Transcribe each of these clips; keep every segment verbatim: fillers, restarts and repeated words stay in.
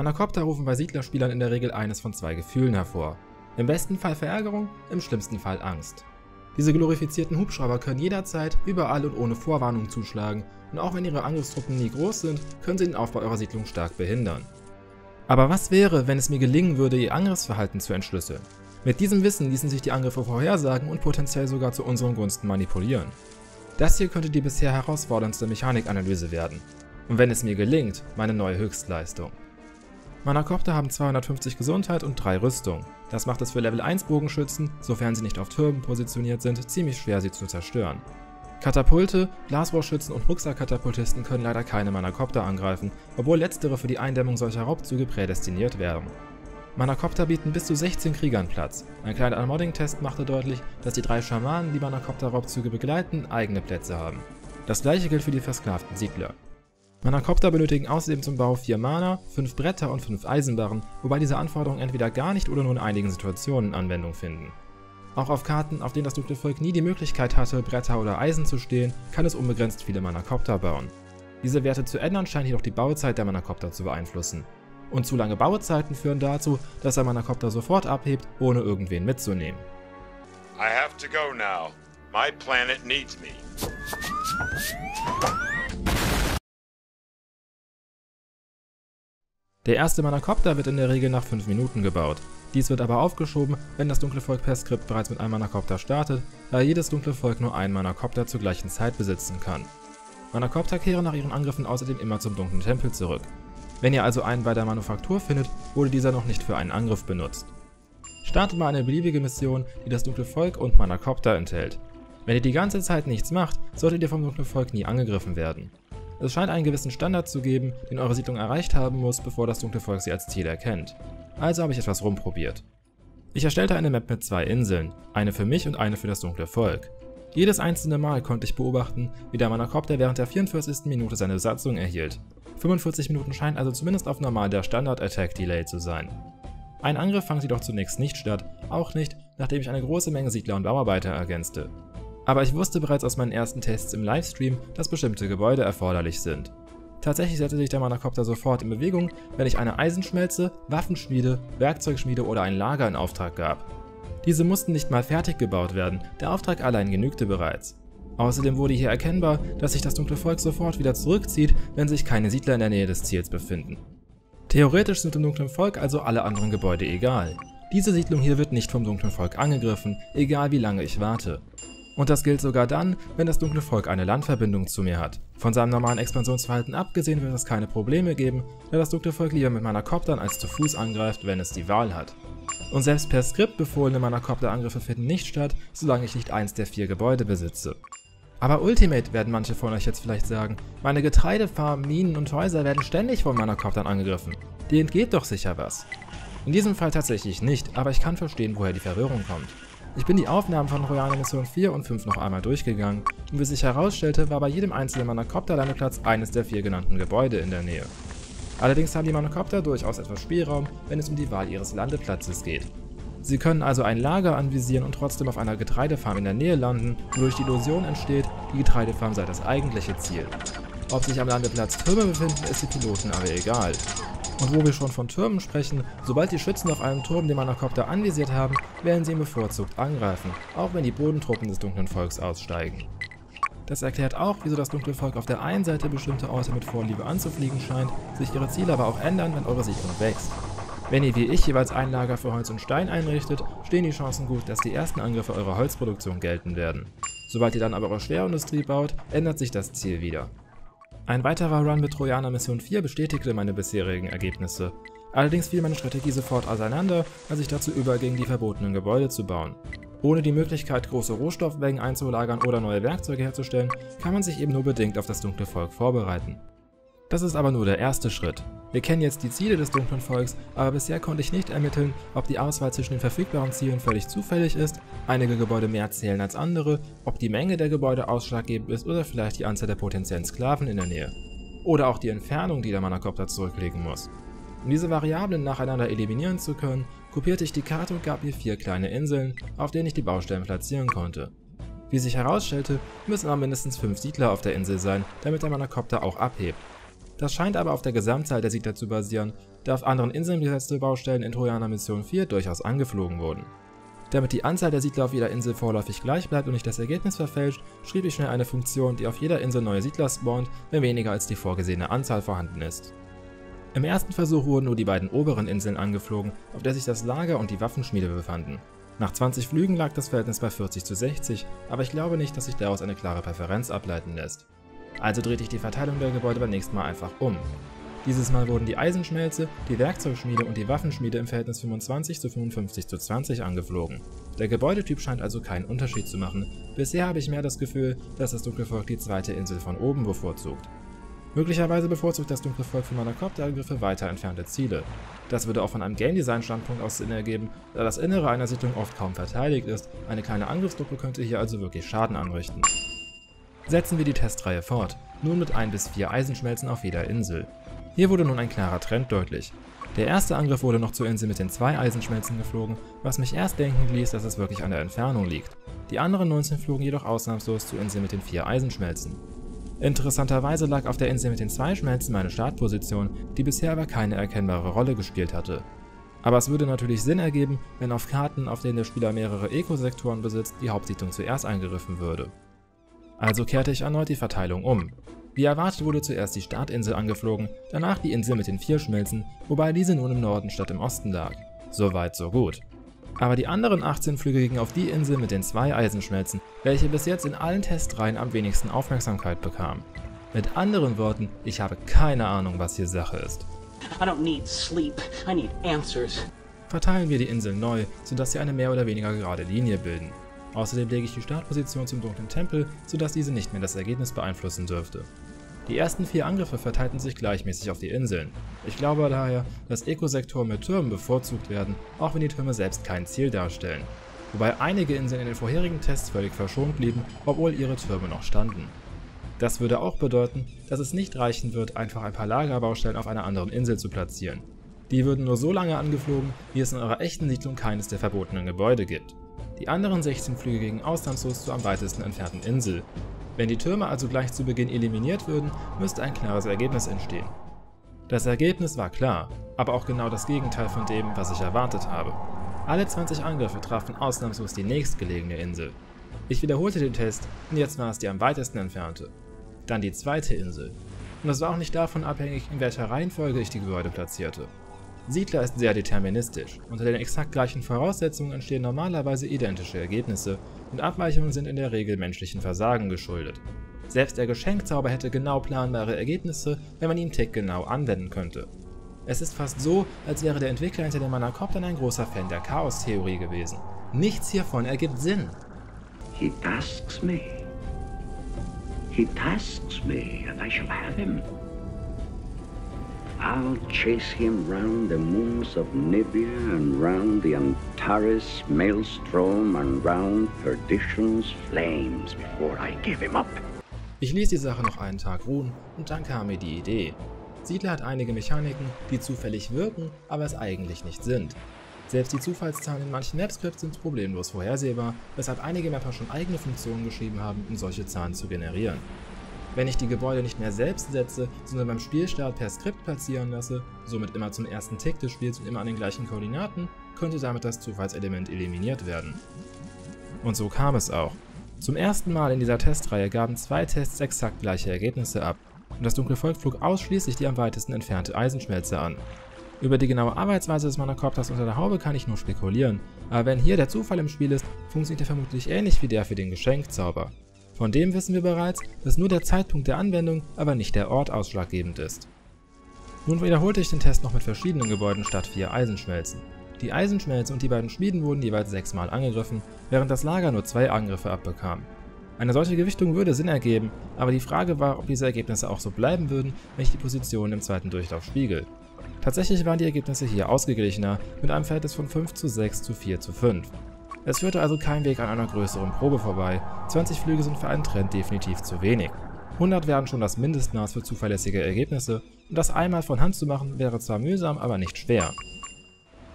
Manakopter rufen bei Siedlerspielern in der Regel eines von zwei Gefühlen hervor. Im besten Fall Verärgerung, im schlimmsten Fall Angst. Diese glorifizierten Hubschrauber können jederzeit, überall und ohne Vorwarnung zuschlagen, und auch wenn ihre Angriffstruppen nie groß sind, können sie den Aufbau eurer Siedlung stark behindern. Aber was wäre, wenn es mir gelingen würde, ihr Angriffsverhalten zu entschlüsseln? Mit diesem Wissen ließen sich die Angriffe vorhersagen und potenziell sogar zu unseren Gunsten manipulieren. Das hier könnte die bisher herausforderndste Mechanikanalyse werden. Und wenn es mir gelingt, meine neue Höchstleistung. Manakopter haben zweihundertfünfzig Gesundheit und drei Rüstung. Das macht es für Level eins Bogenschützen, sofern sie nicht auf Türmen positioniert sind, ziemlich schwer, sie zu zerstören. Katapulte, Blasrohrschützen und Rucksackkatapultisten können leider keine Manakopter angreifen, obwohl letztere für die Eindämmung solcher Raubzüge prädestiniert wären. Manakopter bieten bis zu sechzehn Kriegern Platz. Ein kleiner Unmodding-Test machte deutlich, dass die drei Schamanen, die Manakopter-Raubzüge begleiten, eigene Plätze haben. Das gleiche gilt für die versklavten Siedler. Manakopter benötigen außerdem zum Bau vier Mana, fünf Bretter und fünf Eisenbarren, wobei diese Anforderungen entweder gar nicht oder nur in einigen Situationen Anwendung finden. Auch auf Karten, auf denen das dunkle Volk nie die Möglichkeit hatte, Bretter oder Eisen zu stehlen, kann es unbegrenzt viele Manakopter bauen. Diese Werte zu ändern scheint jedoch die Bauzeit der Manakopter zu beeinflussen. Und zu lange Bauzeiten führen dazu, dass der Manakopter sofort abhebt, ohne irgendwen mitzunehmen. I have to go now. My planet needs me. Der erste Manakopter wird in der Regel nach fünf Minuten gebaut. Dies wird aber aufgeschoben, wenn das dunkle Volk per Skript bereits mit einem Manakopter startet, da jedes dunkle Volk nur einen Manakopter zur gleichen Zeit besitzen kann. Manakopter kehren nach ihren Angriffen außerdem immer zum dunklen Tempel zurück. Wenn ihr also einen bei der Manufaktur findet, wurde dieser noch nicht für einen Angriff benutzt. Startet mal eine beliebige Mission, die das dunkle Volk und Manakopter enthält. Wenn ihr die ganze Zeit nichts macht, solltet ihr vom dunklen Volk nie angegriffen werden. Es scheint einen gewissen Standard zu geben, den eure Siedlung erreicht haben muss, bevor das dunkle Volk sie als Ziel erkennt. Also habe ich etwas rumprobiert. Ich erstellte eine Map mit zwei Inseln, eine für mich und eine für das dunkle Volk. Jedes einzelne Mal konnte ich beobachten, wie der Manakopter während der vierundvierzigsten Minute seine Besatzung erhielt. fünfundvierzig Minuten scheint also zumindest auf normal der Standard-Attack-Delay zu sein. Ein Angriff fand jedoch zunächst nicht statt, auch nicht, nachdem ich eine große Menge Siedler und Bauarbeiter ergänzte. Aber ich wusste bereits aus meinen ersten Tests im Livestream, dass bestimmte Gebäude erforderlich sind. Tatsächlich setzte sich der Manakopter sofort in Bewegung, wenn ich eine Eisenschmelze, Waffenschmiede, Werkzeugschmiede oder ein Lager in Auftrag gab. Diese mussten nicht mal fertig gebaut werden, der Auftrag allein genügte bereits. Außerdem wurde hier erkennbar, dass sich das dunkle Volk sofort wieder zurückzieht, wenn sich keine Siedler in der Nähe des Ziels befinden. Theoretisch sind dem dunklen Volk also alle anderen Gebäude egal. Diese Siedlung hier wird nicht vom dunklen Volk angegriffen, egal wie lange ich warte. Und das gilt sogar dann, wenn das dunkle Volk eine Landverbindung zu mir hat. Von seinem normalen Expansionsverhalten abgesehen wird es keine Probleme geben, da das dunkle Volk lieber mit Manakoptern als zu Fuß angreift, wenn es die Wahl hat. Und selbst per Skript befohlene Manakopter-Angriffe finden nicht statt, solange ich nicht eins der vier Gebäude besitze. Aber Ultimate, werden manche von euch jetzt vielleicht sagen, meine Getreidefarmen, Minen und Häuser werden ständig von Manakoptern angegriffen. Dir entgeht doch sicher was. In diesem Fall tatsächlich nicht, aber ich kann verstehen, woher die Verwirrung kommt. Ich bin die Aufnahmen von Trojaner Mission vier und fünf noch einmal durchgegangen und wie sich herausstellte, war bei jedem einzelnen Manakopter-Landeplatz eines der vier genannten Gebäude in der Nähe. Allerdings haben die Manakopter durchaus etwas Spielraum, wenn es um die Wahl ihres Landeplatzes geht. Sie können also ein Lager anvisieren und trotzdem auf einer Getreidefarm in der Nähe landen, wodurch die Illusion entsteht, die Getreidefarm sei das eigentliche Ziel. Ob sich am Landeplatz Türme befinden, ist den Piloten aber egal. Und wo wir schon von Türmen sprechen, sobald die Schützen auf einem Turm den Manakopter anvisiert haben, werden sie ihn bevorzugt angreifen, auch wenn die Bodentruppen des dunklen Volks aussteigen. Das erklärt auch, wieso das dunkle Volk auf der einen Seite bestimmte Orte mit Vorliebe anzufliegen scheint, sich ihre Ziele aber auch ändern, wenn eure Siedlung wächst. Wenn ihr wie ich jeweils ein Lager für Holz und Stein einrichtet, stehen die Chancen gut, dass die ersten Angriffe eurer Holzproduktion gelten werden. Sobald ihr dann aber eure Schwerindustrie baut, ändert sich das Ziel wieder. Ein weiterer Run mit Trojaner Mission vier bestätigte meine bisherigen Ergebnisse. Allerdings fiel meine Strategie sofort auseinander, als ich dazu überging, die verbotenen Gebäude zu bauen. Ohne die Möglichkeit, große Rohstoffmengen einzulagern oder neue Werkzeuge herzustellen, kann man sich eben nur bedingt auf das dunkle Volk vorbereiten. Das ist aber nur der erste Schritt. Wir kennen jetzt die Ziele des dunklen Volks, aber bisher konnte ich nicht ermitteln, ob die Auswahl zwischen den verfügbaren Zielen völlig zufällig ist, einige Gebäude mehr zählen als andere, ob die Menge der Gebäude ausschlaggebend ist oder vielleicht die Anzahl der potenziellen Sklaven in der Nähe. Oder auch die Entfernung, die der Manakopter zurücklegen muss. Um diese Variablen nacheinander eliminieren zu können, kopierte ich die Karte und gab ihr vier kleine Inseln, auf denen ich die Baustellen platzieren konnte. Wie sich herausstellte, müssen aber mindestens fünf Siedler auf der Insel sein, damit der Manakopter auch abhebt. Das scheint aber auf der Gesamtzahl der Siedler zu basieren, da auf anderen Inseln besetzte Baustellen in Trojaner Mission vier durchaus angeflogen wurden. Damit die Anzahl der Siedler auf jeder Insel vorläufig gleich bleibt und nicht das Ergebnis verfälscht, schrieb ich schnell eine Funktion, die auf jeder Insel neue Siedler spawnt, wenn weniger als die vorgesehene Anzahl vorhanden ist. Im ersten Versuch wurden nur die beiden oberen Inseln angeflogen, auf der sich das Lager und die Waffenschmiede befanden. Nach zwanzig Flügen lag das Verhältnis bei vierzig zu sechzig, aber ich glaube nicht, dass sich daraus eine klare Präferenz ableiten lässt. Also drehte ich die Verteilung der Gebäude beim nächsten Mal einfach um. Dieses Mal wurden die Eisenschmelze, die Werkzeugschmiede und die Waffenschmiede im Verhältnis fünfundzwanzig zu fünfundfünfzig zu zwanzig angeflogen. Der Gebäudetyp scheint also keinen Unterschied zu machen. Bisher habe ich mehr das Gefühl, dass das Dunkle Volk die zweite Insel von oben bevorzugt. Möglicherweise bevorzugt das Dunkle Volk für Manakopter-Angriffe weiter entfernte Ziele. Das würde auch von einem Game-Design-Standpunkt aus Sinn ergeben, da das Innere einer Siedlung oft kaum verteidigt ist. Eine kleine Angriffsgruppe könnte hier also wirklich Schaden anrichten. Setzen wir die Testreihe fort, nun mit ein bis vier Eisenschmelzen auf jeder Insel. Hier wurde nun ein klarer Trend deutlich. Der erste Angriff wurde noch zur Insel mit den zwei Eisenschmelzen geflogen, was mich erst denken ließ, dass es wirklich an der Entfernung liegt. Die anderen neunzehn flogen jedoch ausnahmslos zur Insel mit den vier Eisenschmelzen. Interessanterweise lag auf der Insel mit den zwei Schmelzen meine Startposition, die bisher aber keine erkennbare Rolle gespielt hatte. Aber es würde natürlich Sinn ergeben, wenn auf Karten, auf denen der Spieler mehrere Ekosektoren besitzt, die Hauptsiedlung zuerst angegriffen würde. Also kehrte ich erneut die Verteilung um. Wie erwartet wurde zuerst die Startinsel angeflogen, danach die Insel mit den vier Schmelzen, wobei diese nun im Norden statt im Osten lag. Soweit so gut. Aber die anderen achtzehn Flüge gingen auf die Insel mit den zwei Eisenschmelzen, welche bis jetzt in allen Testreihen am wenigsten Aufmerksamkeit bekamen. Mit anderen Worten, ich habe keine Ahnung, was hier Sache ist. I don't need sleep, I need answers. Verteilen wir die Insel neu, sodass sie eine mehr oder weniger gerade Linie bilden. Außerdem lege ich die Startposition zum Dunklen Tempel, sodass diese nicht mehr das Ergebnis beeinflussen dürfte. Die ersten vier Angriffe verteilten sich gleichmäßig auf die Inseln. Ich glaube daher, dass Ekosektoren mit Türmen bevorzugt werden, auch wenn die Türme selbst kein Ziel darstellen. Wobei einige Inseln in den vorherigen Tests völlig verschont blieben, obwohl ihre Türme noch standen. Das würde auch bedeuten, dass es nicht reichen wird, einfach ein paar Lagerbaustellen auf einer anderen Insel zu platzieren. Die würden nur so lange angeflogen, wie es in eurer echten Siedlung keines der verbotenen Gebäude gibt. Die anderen sechzehn Flüge gingen ausnahmslos zur am weitesten entfernten Insel. Wenn die Türme also gleich zu Beginn eliminiert würden, müsste ein klares Ergebnis entstehen. Das Ergebnis war klar, aber auch genau das Gegenteil von dem, was ich erwartet habe. Alle zwanzig Angriffe trafen ausnahmslos die nächstgelegene Insel. Ich wiederholte den Test und jetzt war es die am weitesten entfernte. Dann die zweite Insel. Und es war auch nicht davon abhängig, in welcher Reihenfolge ich die Gebäude platzierte. Siedler ist sehr deterministisch. Unter den exakt gleichen Voraussetzungen entstehen normalerweise identische Ergebnisse und Abweichungen sind in der Regel menschlichen Versagen geschuldet. Selbst der Geschenkzauber hätte genau planbare Ergebnisse, wenn man ihn tickgenau anwenden könnte. Es ist fast so, als wäre der Entwickler hinter den Manakoptern ein großer Fan der Chaos-Theorie gewesen. Nichts hiervon ergibt Sinn. He tasks me. He tasks me and I shall have him. I'll chase him round the moons of Nibia and round the Antares Maelstrom and round Perdition's flames before I give him up. Ich ließ die Sache noch einen Tag ruhen und dann kam mir die Idee. Siedler hat einige Mechaniken, die zufällig wirken, aber es eigentlich nicht sind. Selbst die Zufallszahlen in manchen Mapscripts sind problemlos vorhersehbar, weshalb einige Mapper schon eigene Funktionen geschrieben haben, um solche Zahlen zu generieren. Wenn ich die Gebäude nicht mehr selbst setze, sondern beim Spielstart per Skript platzieren lasse, somit immer zum ersten Tick des Spiels und immer an den gleichen Koordinaten, könnte damit das Zufallselement eliminiert werden. Und so kam es auch. Zum ersten Mal in dieser Testreihe gaben zwei Tests exakt gleiche Ergebnisse ab und das Dunkle Volk flog ausschließlich die am weitesten entfernte Eisenschmelze an. Über die genaue Arbeitsweise des Manakopters unter der Haube kann ich nur spekulieren, aber wenn hier der Zufall im Spiel ist, funktioniert er vermutlich ähnlich wie der für den Geschenkzauber. Von dem wissen wir bereits, dass nur der Zeitpunkt der Anwendung, aber nicht der Ort ausschlaggebend ist. Nun wiederholte ich den Test noch mit verschiedenen Gebäuden statt vier Eisenschmelzen. Die Eisenschmelze und die beiden Schmieden wurden jeweils sechsmal angegriffen, während das Lager nur zwei Angriffe abbekam. Eine solche Gewichtung würde Sinn ergeben, aber die Frage war, ob diese Ergebnisse auch so bleiben würden, wenn ich die Positionen im zweiten Durchlauf spiegel. Tatsächlich waren die Ergebnisse hier ausgeglichener, mit einem Verhältnis von fünf zu sechs zu vier zu fünf. Es führte also kein Weg an einer größeren Probe vorbei, zwanzig Flüge sind für einen Trend definitiv zu wenig. hundert wären schon das Mindestmaß für zuverlässige Ergebnisse und das einmal von Hand zu machen wäre zwar mühsam, aber nicht schwer.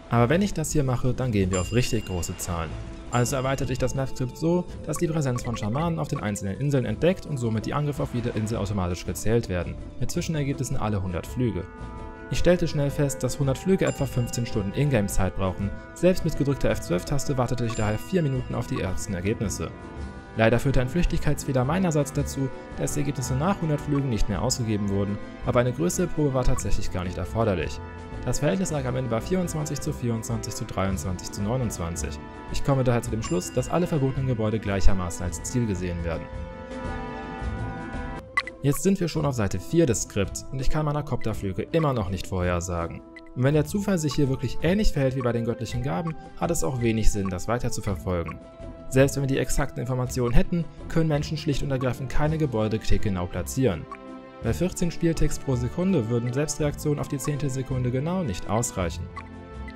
Aber wenn ich das hier mache, dann gehen wir auf richtig große Zahlen. Also erweitert sich das Map-Skript so, dass die Präsenz von Schamanen auf den einzelnen Inseln entdeckt und somit die Angriffe auf jede Insel automatisch gezählt werden, mit Zwischenergebnissen alle hundert Flüge. Ich stellte schnell fest, dass hundert Flüge etwa fünfzehn Stunden Ingame-Zeit brauchen, selbst mit gedrückter F zwölf-Taste wartete ich daher vier Minuten auf die ersten Ergebnisse. Leider führte ein Flüchtigkeitsfehler meinerseits dazu, dass die Ergebnisse nach hundert Flügen nicht mehr ausgegeben wurden, aber eine größere Probe war tatsächlich gar nicht erforderlich. Das Verhältnis lag am Ende bei vierundzwanzig zu vierundzwanzig zu dreiundzwanzig zu neunundzwanzig. Ich komme daher zu dem Schluss, dass alle verbotenen Gebäude gleichermaßen als Ziel gesehen werden. Jetzt sind wir schon auf Seite vier des Skripts und ich kann Manakopterflüge immer noch nicht vorhersagen. Und wenn der Zufall sich hier wirklich ähnlich verhält wie bei den göttlichen Gaben, hat es auch wenig Sinn, das weiter zu verfolgen. Selbst wenn wir die exakten Informationen hätten, können Menschen schlicht und ergreifend keine Gebäude klickgenau platzieren. Bei vierzehn Spielticks pro Sekunde würden Selbstreaktionen auf die zehnte Sekunde genau nicht ausreichen.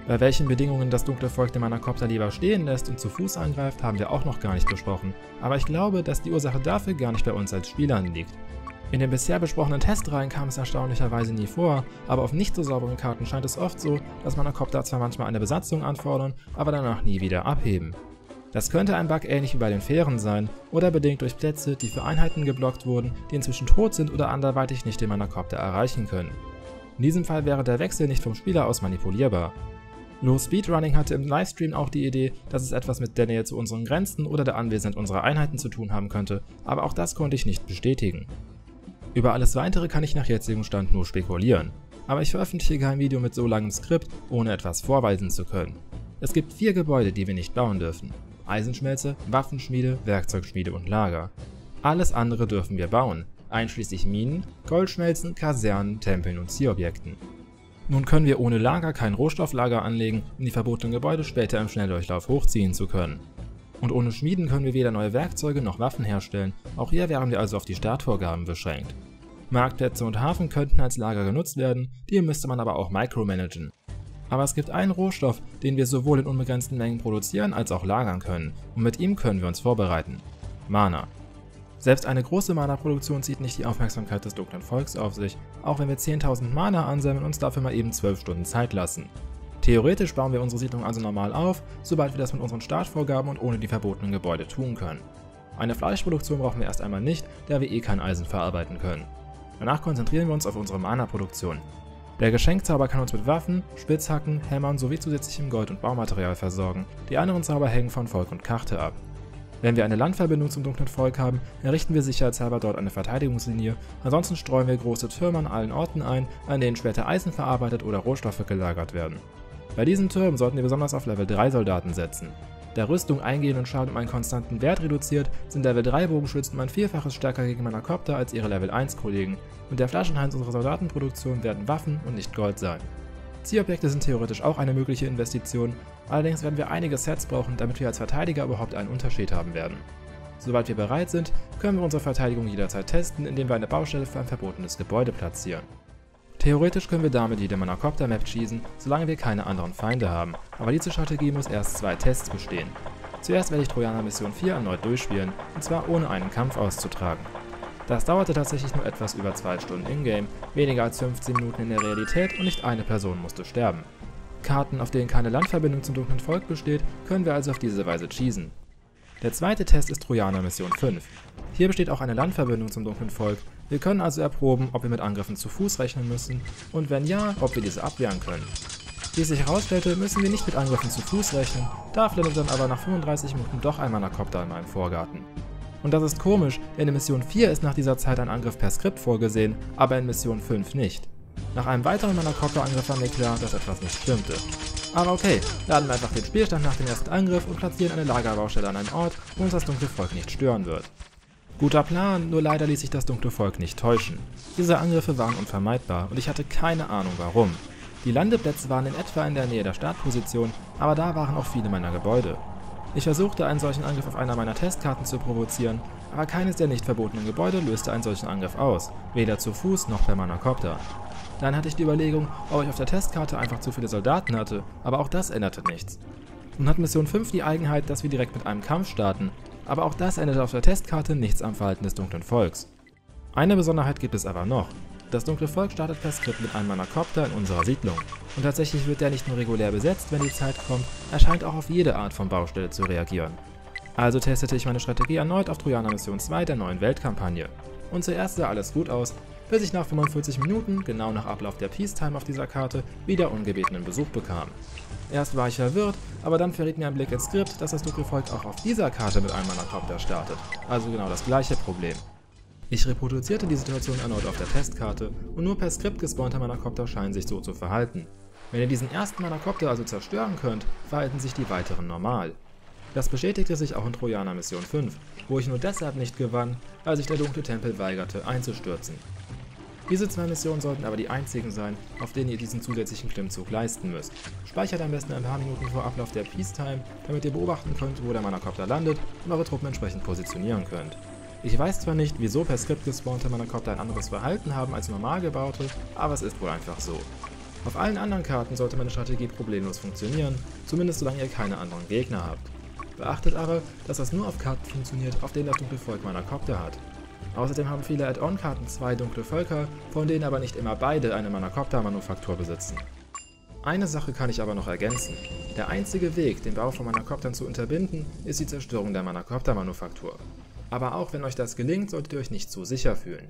Bei welchen Bedingungen das dunkle Volk den Manakopter lieber stehen lässt und zu Fuß angreift, haben wir auch noch gar nicht besprochen, aber ich glaube, dass die Ursache dafür gar nicht bei uns als Spielern liegt. In den bisher besprochenen Testreihen kam es erstaunlicherweise nie vor, aber auf nicht so sauberen Karten scheint es oft so, dass Manakopter zwar manchmal eine Besatzung anfordern, aber danach nie wieder abheben. Das könnte ein Bug ähnlich wie bei den Fähren sein oder bedingt durch Plätze, die für Einheiten geblockt wurden, die inzwischen tot sind oder anderweitig nicht den Manakopter erreichen können. In diesem Fall wäre der Wechsel nicht vom Spieler aus manipulierbar. Low Speedrunning hatte im Livestream auch die Idee, dass es etwas mit der Nähe zu unseren Grenzen oder der Anwesenheit unserer Einheiten zu tun haben könnte, aber auch das konnte ich nicht bestätigen. Über alles weitere kann ich nach jetzigem Stand nur spekulieren, aber ich veröffentliche kein Video mit so langem Skript, ohne etwas vorweisen zu können. Es gibt vier Gebäude, die wir nicht bauen dürfen. Eisenschmelze, Waffenschmiede, Werkzeugschmiede und Lager. Alles andere dürfen wir bauen, einschließlich Minen, Goldschmelzen, Kasernen, Tempeln und Zielobjekten. Nun können wir ohne Lager kein Rohstofflager anlegen, um die verbotenen Gebäude später im Schnelldurchlauf hochziehen zu können. Und ohne Schmieden können wir weder neue Werkzeuge noch Waffen herstellen, auch hier wären wir also auf die Startvorgaben beschränkt. Marktplätze und Hafen könnten als Lager genutzt werden, die müsste man aber auch micromanagen. Aber es gibt einen Rohstoff, den wir sowohl in unbegrenzten Mengen produzieren als auch lagern können, und mit ihm können wir uns vorbereiten: Mana. Selbst eine große Mana-Produktion zieht nicht die Aufmerksamkeit des dunklen Volks auf sich, auch wenn wir zehntausend Mana ansammeln und uns dafür mal eben zwölf Stunden Zeit lassen. Theoretisch bauen wir unsere Siedlung also normal auf, sobald wir das mit unseren Startvorgaben und ohne die verbotenen Gebäude tun können. Eine Fleischproduktion brauchen wir erst einmal nicht, da wir eh kein Eisen verarbeiten können. Danach konzentrieren wir uns auf unsere Mana-Produktion. Der Geschenkzauber kann uns mit Waffen, Spitzhacken, Hämmern sowie zusätzlichem Gold- und Baumaterial versorgen, die anderen Zauber hängen von Volk und Karte ab. Wenn wir eine Landverbindung zum dunklen Volk haben, errichten wir sicherheitshalber dort eine Verteidigungslinie, ansonsten streuen wir große Türme an allen Orten ein, an denen später Eisen verarbeitet oder Rohstoffe gelagert werden. Bei diesen Türmen sollten wir besonders auf Level drei Soldaten setzen. Da Rüstung eingehenden Schaden um einen konstanten Wert reduziert, sind Level drei Bogenschützen um ein Vielfaches stärker gegen Manakopter als ihre Level eins Kollegen, und der Flaschenhals unserer Soldatenproduktion werden Waffen und nicht Gold sein. Zielobjekte sind theoretisch auch eine mögliche Investition, allerdings werden wir einige Sets brauchen, damit wir als Verteidiger überhaupt einen Unterschied haben werden. Sobald wir bereit sind, können wir unsere Verteidigung jederzeit testen, indem wir eine Baustelle für ein verbotenes Gebäude platzieren. Theoretisch können wir damit jede Manakopter-Map schießen, solange wir keine anderen Feinde haben, aber diese Strategie muss erst zwei Tests bestehen. Zuerst werde ich Trojaner Mission vier erneut durchspielen, und zwar ohne einen Kampf auszutragen. Das dauerte tatsächlich nur etwas über zwei Stunden in-game, weniger als fünfzehn Minuten in der Realität und nicht eine Person musste sterben. Karten, auf denen keine Landverbindung zum dunklen Volk besteht, können wir also auf diese Weise cheesen. Der zweite Test ist Trojaner Mission fünf. Hier besteht auch eine Landverbindung zum dunklen Volk. Wir können also erproben, ob wir mit Angriffen zu Fuß rechnen müssen und wenn ja, ob wir diese abwehren können. Wie es sich herausstellte, müssen wir nicht mit Angriffen zu Fuß rechnen, dafür landet dann aber nach fünfunddreißig Minuten doch ein Manakopter in meinem Vorgarten. Und das ist komisch, denn in Mission vier ist nach dieser Zeit ein Angriff per Skript vorgesehen, aber in Mission fünf nicht. Nach einem weiteren Manakopter-Angriff war mir klar, dass etwas nicht stimmte. Aber okay, laden wir einfach den Spielstand nach dem ersten Angriff und platzieren eine Lagerbaustelle an einem Ort, wo uns das dunkle Volk nicht stören wird. Guter Plan, nur leider ließ sich das dunkle Volk nicht täuschen. Diese Angriffe waren unvermeidbar und ich hatte keine Ahnung warum. Die Landeplätze waren in etwa in der Nähe der Startposition, aber da waren auch viele meiner Gebäude. Ich versuchte einen solchen Angriff auf einer meiner Testkarten zu provozieren, aber keines der nicht verbotenen Gebäude löste einen solchen Angriff aus, weder zu Fuß noch per Manakopter. Dann hatte ich die Überlegung, ob ich auf der Testkarte einfach zu viele Soldaten hatte, aber auch das änderte nichts. Nun hat Mission fünf die Eigenheit, dass wir direkt mit einem Kampf starten, aber auch das änderte auf der Testkarte nichts am Verhalten des dunklen Volks. Eine Besonderheit gibt es aber noch. Das dunkle Volk startet per Skript mit einem Manakopter in unserer Siedlung. Und tatsächlich wird der nicht nur regulär besetzt, wenn die Zeit kommt, er scheint auch auf jede Art von Baustelle zu reagieren. Also testete ich meine Strategie erneut auf Trojaner Mission zwei der neuen Weltkampagne. Und zuerst sah alles gut aus, bis ich nach fünfundvierzig Minuten, genau nach Ablauf der Peacetime auf dieser Karte, wieder ungebetenen Besuch bekam. Erst war ich verwirrt, aber dann verriet mir ein Blick ins Skript, dass das dunkle Volk auch auf dieser Karte mit einem Manakopter startet, also genau das gleiche Problem. Ich reproduzierte die Situation erneut auf der Testkarte und nur per Skript gespawnte Manakopter scheinen sich so zu verhalten. Wenn ihr diesen ersten Manakopter also zerstören könnt, verhalten sich die weiteren normal. Das bestätigte sich auch in Trojaner Mission fünf, wo ich nur deshalb nicht gewann, weil sich der dunkle Tempel weigerte einzustürzen. Diese zwei Missionen sollten aber die einzigen sein, auf denen ihr diesen zusätzlichen Klimmzug leisten müsst. Speichert am besten ein paar Minuten vor Ablauf der Peacetime, damit ihr beobachten könnt, wo der Manakopter landet und eure Truppen entsprechend positionieren könnt. Ich weiß zwar nicht, wieso per Skript gespawnte Manakopter ein anderes Verhalten haben als normal gebaute, aber es ist wohl einfach so. Auf allen anderen Karten sollte meine Strategie problemlos funktionieren, zumindest solange ihr keine anderen Gegner habt. Beachtet aber, dass das nur auf Karten funktioniert, auf denen das dunkle Volk Manakopter hat. Außerdem haben viele Add-on-Karten zwei dunkle Völker, von denen aber nicht immer beide eine Manakopter-Manufaktur besitzen. Eine Sache kann ich aber noch ergänzen. Der einzige Weg, den Bau von Manakoptern zu unterbinden, ist die Zerstörung der Manakopter-Manufaktur. Aber auch wenn euch das gelingt, solltet ihr euch nicht zu sicher fühlen.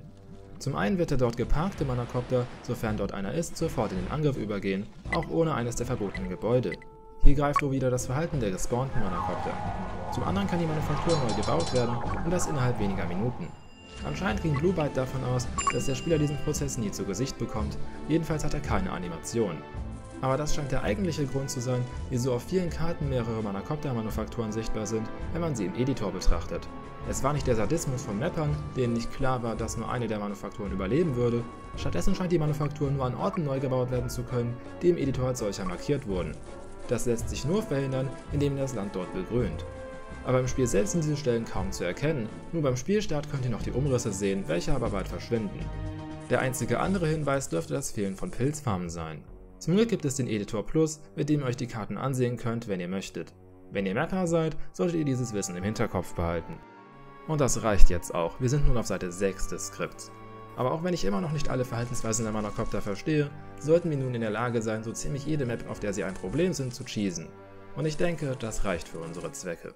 Zum einen wird der dort geparkte Manakopter, sofern dort einer ist, sofort in den Angriff übergehen, auch ohne eines der verbotenen Gebäude. Hier greift wohl wieder das Verhalten der gespawnten Manakopter. Zum anderen kann die Manufaktur neu gebaut werden und das innerhalb weniger Minuten. Anscheinend ging Blue Byte davon aus, dass der Spieler diesen Prozess nie zu Gesicht bekommt, jedenfalls hat er keine Animation. Aber das scheint der eigentliche Grund zu sein, wieso auf vielen Karten mehrere Manakopter-Manufakturen sichtbar sind, wenn man sie im Editor betrachtet. Es war nicht der Sadismus von Mappern, denen nicht klar war, dass nur eine der Manufakturen überleben würde, stattdessen scheint die Manufaktur nur an Orten neu gebaut werden zu können, die im Editor als solcher markiert wurden. Das lässt sich nur verhindern, indem ihr das Land dort begrünt. Aber im Spiel selbst sind diese Stellen kaum zu erkennen, nur beim Spielstart könnt ihr noch die Umrisse sehen, welche aber bald verschwinden. Der einzige andere Hinweis dürfte das Fehlen von Pilzfarmen sein. Zum Glück gibt es den Editor Plus, mit dem ihr euch die Karten ansehen könnt, wenn ihr möchtet. Wenn ihr Mapper seid, solltet ihr dieses Wissen im Hinterkopf behalten. Und das reicht jetzt auch, wir sind nun auf Seite sechs des Skripts. Aber auch wenn ich immer noch nicht alle Verhaltensweisen der Manakopter verstehe, sollten wir nun in der Lage sein, so ziemlich jede Map, auf der sie ein Problem sind, zu cheesen. Und ich denke, das reicht für unsere Zwecke.